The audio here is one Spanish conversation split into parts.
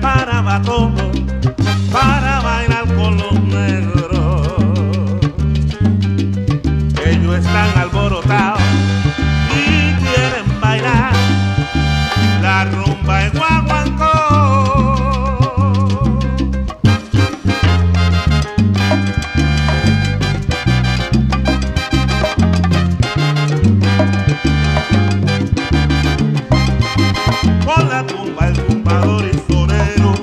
preparaba todo para bailar con los negros. Ellos están alborotados y quieren bailar la rumba en Guaguancó. Con la tumba, el tumbador y sonero,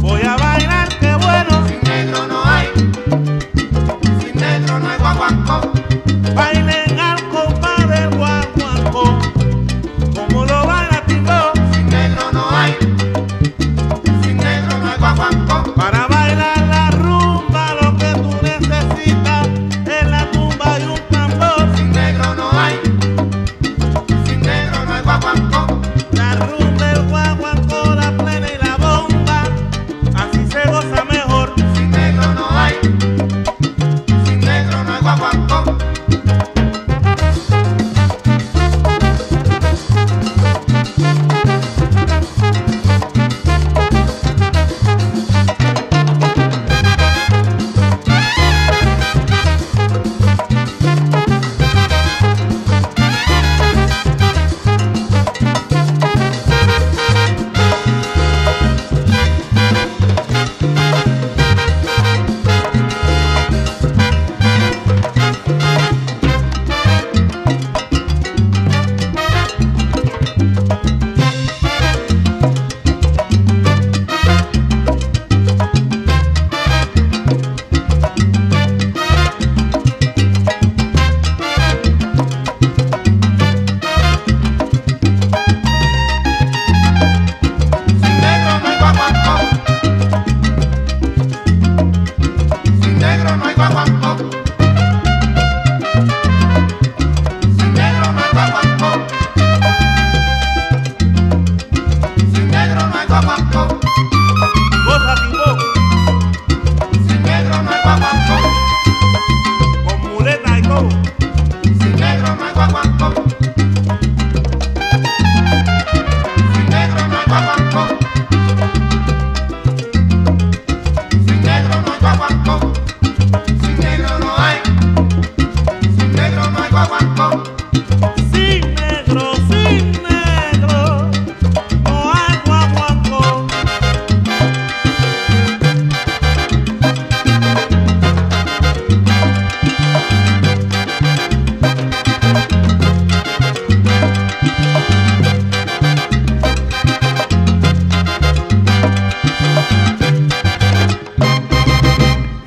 voy a bailar, que bueno. Sin negro no hay, sin negro no hay Guaguancó. Bailen al compás del Guaguancó, como lo baila Timbó. Sin negro no hay, sin negro no hay Guaguancó. Para bailar la rumba lo que tú necesitas es la tumba y un tambor. Sin negro no hay, sin negro no hay Guaguancó. La rumba, el Guaguancó, la plena y la bomba, así se goza mejor. Sin negro no hay, sin negro no hay Guaguancó.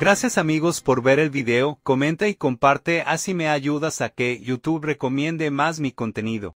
Gracias amigos por ver el video, comenta y comparte, así me ayudas a que YouTube recomiende más mi contenido.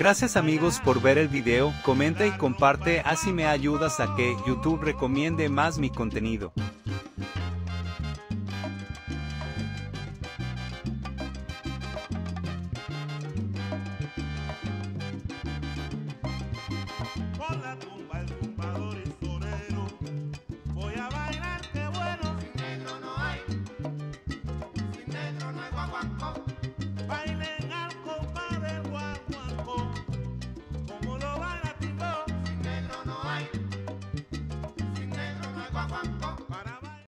Gracias amigos por ver el video, comenta y comparte, así me ayudas a que YouTube recomiende más mi contenido.